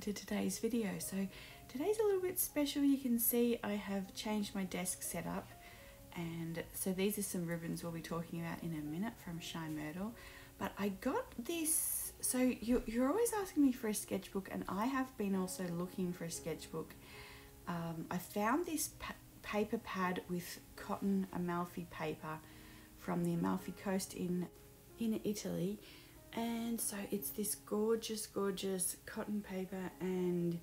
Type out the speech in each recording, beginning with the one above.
welcome to today's video. So today's a little bit special. You can see I have changed my desk setup, and so these are some ribbons we'll be talking about in a minute from Shinymyrtle. But I got this, so you're always asking me for a sketchbook, and I have been also looking for a sketchbook. I found this paper pad with cotton Amalfi paper from the Amalfi coast in Italy. And so it's this gorgeous cotton paper, and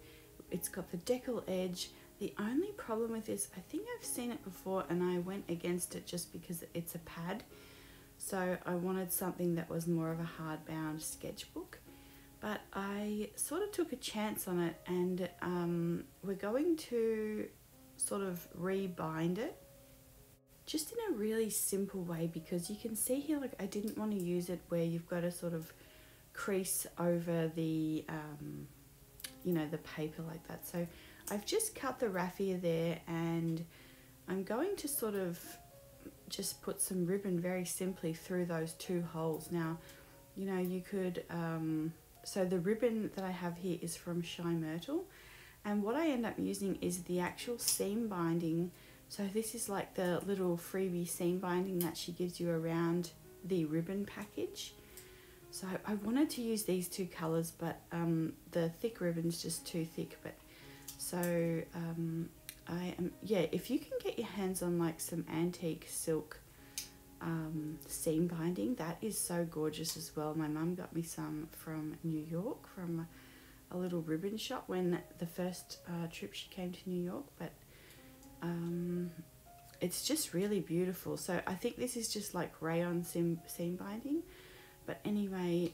it's got the decal edge. The only problem with this, I think I've seen it before and I went against it just because it's a pad, so I wanted something that was more of a hardbound sketchbook. But I sort of took a chance on it, and we're going to sort of rebind it just in a really simple way, because you can see here, like, I didn't want to use it where you've got to sort of crease over the you know, the paper like that. So I've just cut the raffia there, and I'm going to sort of just put some ribbon very simply through those two holes. Now, you know, you could so the ribbon that I have here is from Shinymyrtle, and what I end up using is the actual seam binding. So this is like the little freebie seam binding that she gives you around the ribbon package. So I wanted to use these two colors, but the thick ribbon's just too thick. But so if you can get your hands on like some antique silk seam binding, that is so gorgeous as well. My mum got me some from New York, from a little ribbon shop when the first trip she came to New York. But it's just really beautiful. So I think this is just like rayon seam binding. But anyway,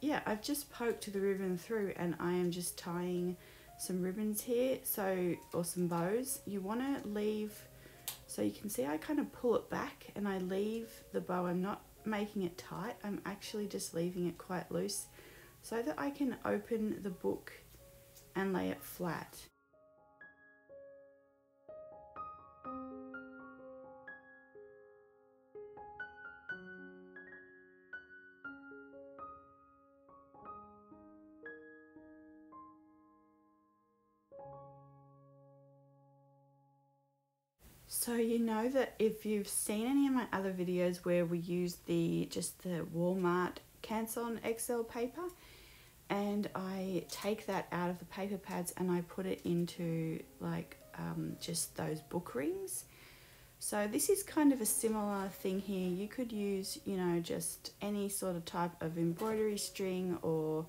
yeah, I've just poked the ribbon through, and I am just tying some ribbons here, so, or some bows. You want to leave, so you can see I kind of pull it back and I leave the bow. I'm not making it tight, I'm actually just leaving it quite loose so that I can open the book and lay it flat. So you know that if you've seen any of my other videos where we use just the Walmart Canson XL paper, and I take that out of the paper pads and I put it into like just those book rings. So this is kind of a similar thing here. You could use, you know, just any sort of type of embroidery string or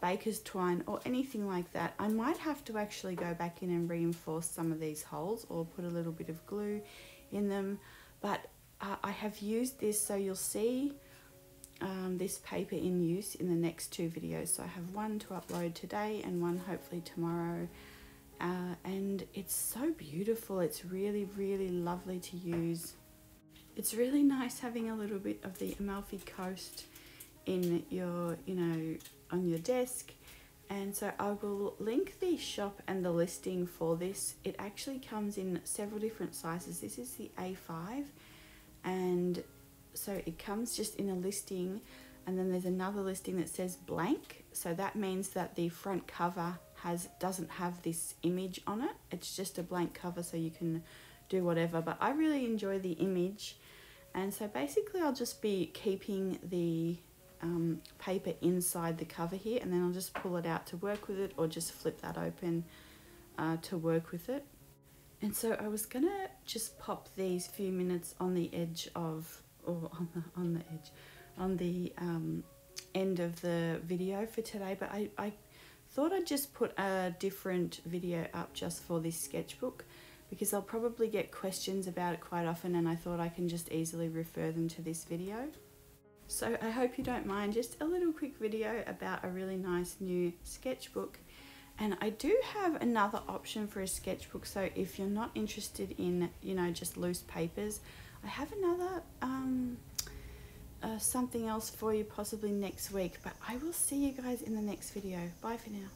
baker's twine or anything like that. I might have to actually go back in and reinforce some of these holes or put a little bit of glue in them. But I have used this, so you'll see this paper in use in the next two videos. So I have one to upload today and one hopefully tomorrow, and it's so beautiful. It's really lovely to use. It's really nice having a little bit of the Amalfi coast in your, you know, on your desk. And so I will link the shop and the listing for this. It actually comes in several different sizes. This is the A5, and so it comes just in a listing, and then there's another listing that says blank, so that means that the front cover doesn't have this image on it. It's just a blank cover, so you can do whatever, but I really enjoy the image. And so basically I'll just be keeping the paper inside the cover here, and then I'll just pull it out to work with it, or just flip that open to work with it. And so I was gonna just pop these few minutes on the edge of, or on the end of the video for today, but I thought I'd just put a different video up just for this sketchbook, because I'll probably get questions about it quite often, and I thought I can just easily refer them to this video. So I hope you don't mind just a little quick video about a really nice new sketchbook. And I do have another option for a sketchbook, so if you're not interested in, you know, just loose papers, I have another something else for you possibly next week. But I will see you guys in the next video. Bye for now.